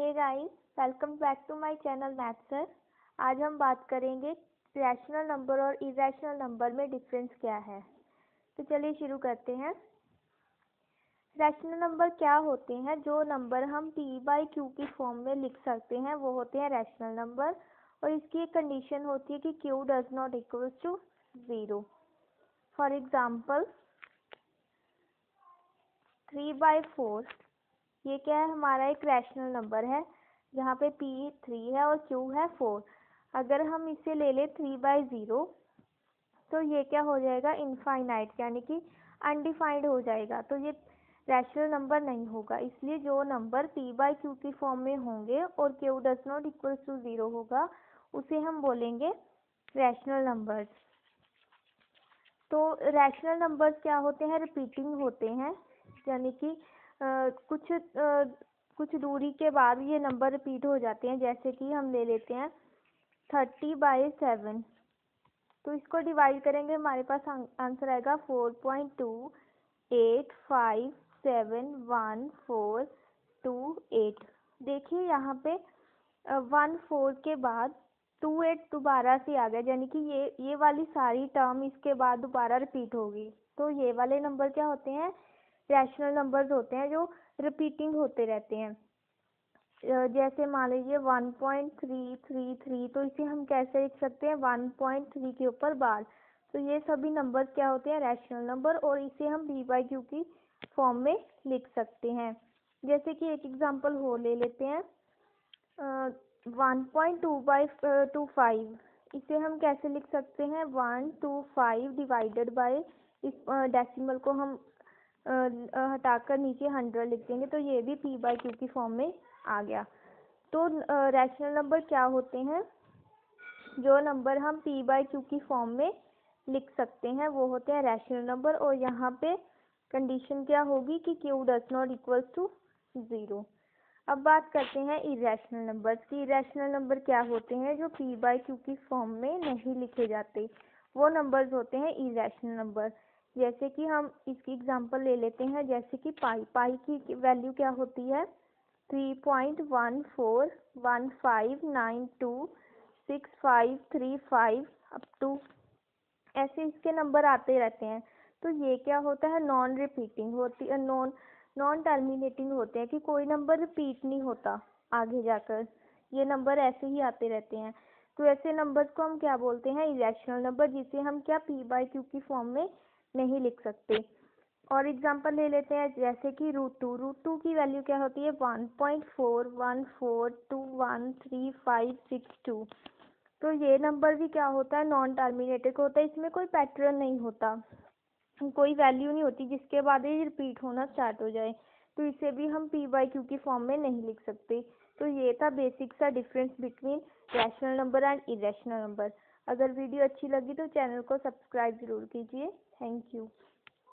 Hey guys, welcome back to my channel math sir. आज हम बात करेंगे रैशनल नंबर और इरैशनल नंबर में डिफरेंस क्या है। तो चलिए शुरू करते हैं। रैशनल नंबर क्या होते हैं? जो नंबर हम पी बाई क्यू की फॉर्म में लिख सकते हैं वो होते हैं रैशनल नंबर, और इसकी एक कंडीशन होती है कि Q does not equal to zero. For example 3/4, ये क्या है? हमारा एक रैशनल नंबर है जहाँ पे p 3 है और q है 4। अगर हम इसे ले लें 3/0 तो ये क्या हो जाएगा? इनफाइनाइट यानी कि अनडिफाइंड हो जाएगा, तो ये रैशनल नंबर नहीं होगा। इसलिए जो नंबर p/q की फॉर्म में होंगे और q does not equal to zero होगा उसे हम बोलेंगे रैशनल नंबर्स। तो रैशनल नंबर्स क्या होते हैं? रिपीटिंग होते हैं, यानी कि कुछ दूरी के बाद ये नंबर रिपीट हो जाते हैं। जैसे कि हम ले लेते हैं 30/7, तो इसको डिवाइड करेंगे, हमारे पास आंसर आएगा 4.28571428। देखिए यहाँ पे 14 के बाद 28 दोबारा से आ गया, यानी कि ये वाली सारी टर्म इसके बाद दोबारा रिपीट होगी। तो ये वाले नंबर क्या होते हैं? रैशनल नंबर्स होते हैं जो रिपीटिंग होते रहते हैं। जैसे मान लीजिए 1.333, तो इसे हम कैसे लिख सकते हैं? 1.3 के ऊपर बार। तो ये सभी नंबर्स क्या होते हैं? रैशनल नंबर, और इसे हम p/q की फॉर्म में लिख सकते हैं। जैसे कि एक एग्जांपल ले लेते हैं 1.25, इसे हम कैसे लिख सकते हैं? 125 डिवाइडेड बाय, इस डेसिमल को हम हटाकर नीचे 100 लिख देंगे, तो ये भी p/q की फॉर्म में आ गया। तो रैशनल नंबर क्या होते हैं? जो नंबर हम p/q की फॉर्म में लिख सकते हैं वो होते हैं रैशनल नंबर, और यहाँ पे कंडीशन क्या होगी कि q does not equal to zero. अब बात करते हैं इरैशनल नंबर्स की। इरैशनल नंबर क्या होते हैं? जो p/q की फॉर्म में नहीं लिखे जाते वो नंबर्स होते हैं इरैशनल नंबर। जैसे कि हम इसकी एग्जांपल ले लेते हैं, जैसे कि पाई की वैल्यू क्या होती है? 3.1415926535 अप टू, ऐसे इसके नंबर आते रहते हैं। तो ये क्या होता है? नॉन रिपीटिंग होती है, नॉन टर्मिनेटिंग होते हैं, कि कोई नंबर रिपीट नहीं होता आगे जाकर, ये नंबर ऐसे ही आते रहते हैं। तो ऐसे नंबर्स को हम क्या बोलते हैं? इरैशनल नंबर, जिसे हम क्या p/q की फॉर्म में नहीं लिख सकते। और एग्जांपल ले लेते हैं, जैसे कि √2 की वैल्यू क्या होती है? 1.41421356 2। तो ये नंबर भी क्या होता है? नॉन टर्मिनेटेड होता है, इसमें कोई पैटर्न नहीं होता, कोई वैल्यू नहीं होती जिसके बाद ये रिपीट होना स्टार्ट हो जाए, तो इसे भी हम p/q की फॉर्म में नहीं लिख सकते। तो ये था बेसिक सा difference between rational number and irrational number. अगर वीडियो अच्छी लगी तो चैनल को सब्सक्राइब ज़रूर कीजिए। Thank you.